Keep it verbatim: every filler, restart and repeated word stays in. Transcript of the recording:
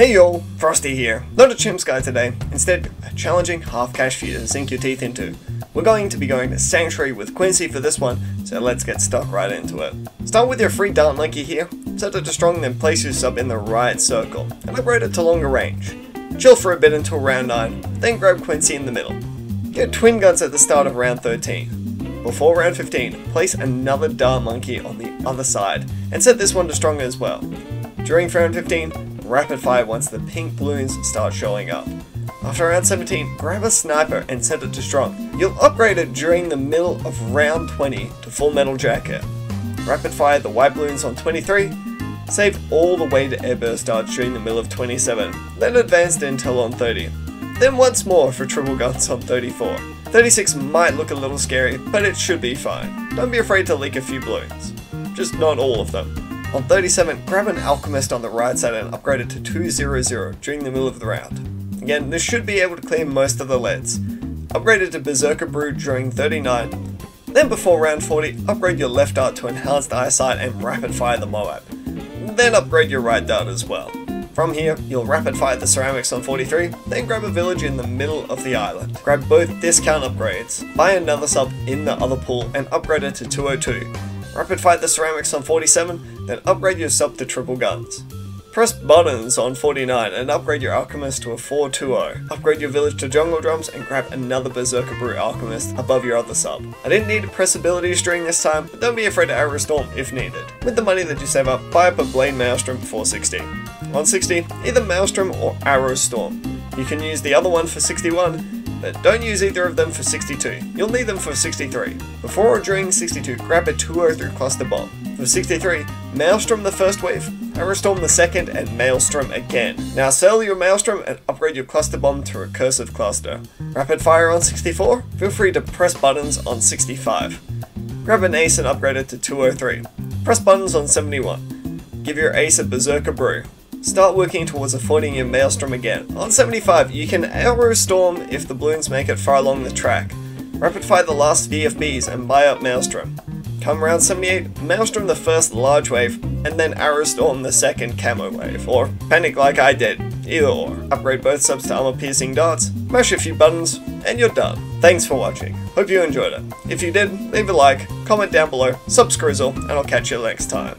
Hey y'all, Frosty here. Not a chimps guy today, instead challenging Half Cash for you to sink your teeth into. We're going to be going to Sanctuary with Quincy for this one, so let's get stuck right into it. Start with your free dart like you hear, set it to strong, then place your sub in the right circle, and upgrade it to longer range. Chill for a bit until round nine, then grab Quincy in the middle. Get twin guns at the start of round thirteen. Before round fifteen, place another dart monkey on the other side, and set this one to strong as well. During round fifteen, rapid fire once the pink balloons start showing up. After round seventeen, grab a sniper and set it to strong. You'll upgrade it during the middle of round twenty to full metal jacket. Rapid fire the white balloons on twenty-three, save all the way to air burst darts during the middle of twenty-seven, then advanced intel on thirty. Then once more for triple guns on thirty-four. thirty-six might look a little scary, but it should be fine. Don't be afraid to leak a few balloons. Just not all of them. On thirty-seven, grab an Alchemist on the right side and upgrade it to two hundred during the middle of the round. Again, this should be able to clear most of the L E Ds. Upgrade it to Berserker Brew during thirty-nine, then before round forty, upgrade your left dart to Enhanced Eye Sight and rapid fire the Moab. Then upgrade your right dart as well. From here, you'll rapid fire the ceramics on forty-three, then grab a village in the middle of the island. Grab both discount upgrades, buy another sub in the other pool and upgrade it to two oh two. Rapid fire the ceramics on forty-seven, then upgrade your sub to triple guns. Press buttons on forty-nine and upgrade your Alchemist to a four twenty. Upgrade your village to Jungle Drums and grab another Berserker Brew Alchemist above your other sub. I didn't need to press abilities during this time, but don't be afraid to Arrow Storm if needed. With the money that you save up, buy up a Blade Maelstrom for sixty. On sixty, either Maelstrom or Arrow Storm. You can use the other one for sixty-one, but don't use either of them for sixty-two. You'll need them for sixty-three. Before or during sixty-two, grab a two oh three Cluster Bomb. For sixty-three, Maelstrom the first wave, Arrow Storm the second, and Maelstrom again. Now sell your Maelstrom and upgrade your Cluster Bomb to Recursive Cluster. Rapid fire on sixty-four, feel free to press buttons on sixty-five. Grab an ace and upgrade it to two oh three. Press buttons on seventy-one. Give your ace a Berserker Brew. Start working towards avoiding your Maelstrom again. On seventy-five, you can Arrow Storm if the balloons make it far along the track. Rapid fire the last V F Bs and buy up Maelstrom. Come round seventy-eight, Maelstrom the first large wave, and then Arrow Storm the second camo wave, or panic like I did, either or. Upgrade both subs to Armor Piercing Darts, mash a few buttons, and you're done. Thanks for watching, hope you enjoyed it. If you did, leave a like, comment down below, sub Scrizzle, and I'll catch you next time.